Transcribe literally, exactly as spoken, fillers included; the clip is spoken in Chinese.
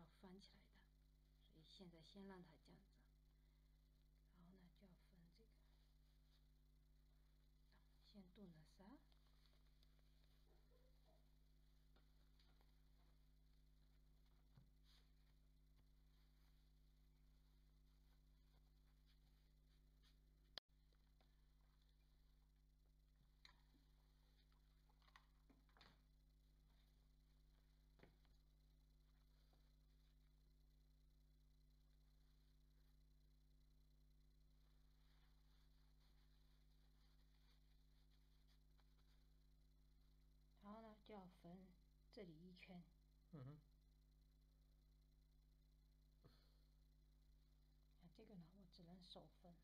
要翻起来的，所以现在先让它这样子，然后呢就要分这个，先炖了啥？ 然后呢，就要缝这里一圈。嗯哼。啊，这个呢，我只能手缝。